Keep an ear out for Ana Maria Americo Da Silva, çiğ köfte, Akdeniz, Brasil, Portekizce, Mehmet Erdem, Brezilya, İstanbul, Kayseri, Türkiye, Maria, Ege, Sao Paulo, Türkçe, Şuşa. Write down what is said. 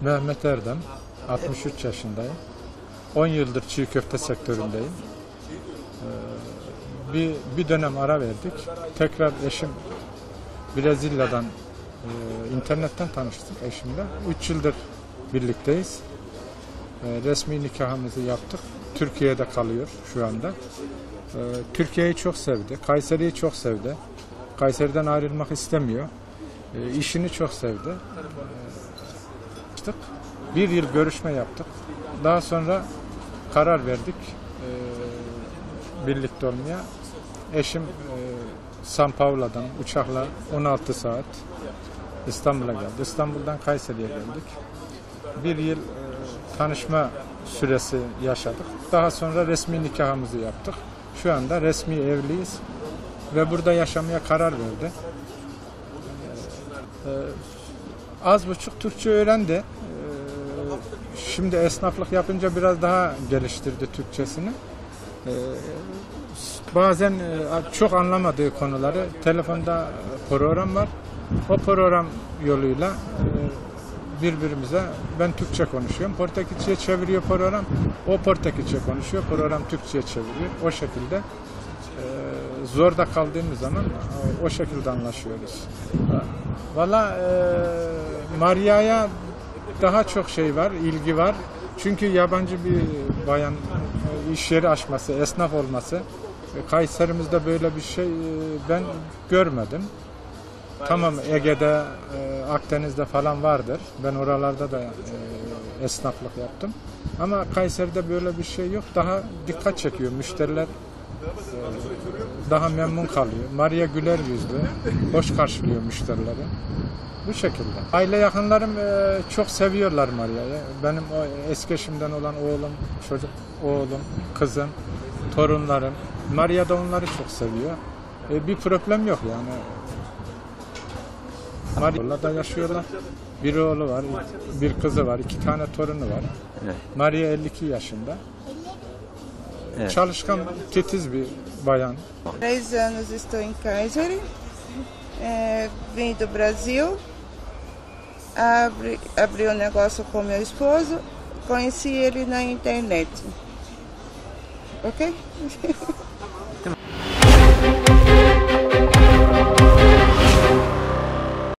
Mehmet Erdem, 63 yaşındayım. 10 yıldır çiğ köfte sektöründeyim. Bir dönem ara verdik. Tekrar eşim Brezilya'dan, internetten tanıştık eşimle. 3 yıldır birlikteyiz. Resmi nikahımızı yaptık. Türkiye'de kalıyor şu anda. Türkiye'yi çok sevdi. Kayseri'yi çok sevdi. Kayseri'den ayrılmak istemiyor. İşini çok sevdi. Bir yıl görüşme yaptık. Daha sonra karar verdik birlikte olmaya. Eşim Sao Paulo'dan uçakla 16 saat İstanbul'a geldi. İstanbul'dan Kayseri'ye geldik. Bir yıl tanışma süresi yaşadık. Daha sonra resmi nikahımızı yaptık. Şu anda resmi evliyiz ve burada yaşamaya karar verdi. Az buçuk Türkçe öğrendi. Şimdi esnaflık yapınca biraz daha geliştirdi Türkçesini. Bazen çok anlamadığı konuları, telefonda program var. O program yoluyla birbirimize, ben Türkçe konuşuyorum, Portekizce'ye çeviriyor program. O Portekizce konuşuyor, program Türkçe'ye çeviriyor. O şekilde zorda kaldığımız zaman o şekilde anlaşıyoruz. Valla Maria'ya daha çok şey var, ilgi var. Çünkü yabancı bir bayan, iş yeri açması, esnaf olması. Kayseri'mizde böyle bir şey ben görmedim. Tamam, Ege'de, Akdeniz'de falan vardır. Ben oralarda da esnaflık yaptım. Ama Kayseri'de böyle bir şey yok. Daha dikkat çekiyor. Müşteriler daha memnun kalıyor. Maria güler yüzlü, hoş karşılıyor müşterileri. Bu şekilde. Aile yakınlarım çok seviyorlar Maria'yı. Benim o eski eşimden olan oğlum, çocuk oğlum, kızım, torunlarım. Maria da onları çok seviyor. Bir problem yok yani. Maria'yla da yaşıyorlar. Bir oğlu var, bir kızı var, 2 tane torunu var. Evet. Maria 52 yaşında. Evet. Çalışkan, titiz bir bayan. 3 anos estou em Kayseri. Vim do Brasil. Abri um negócio com meu esposo, conheci ele na internet. Ok?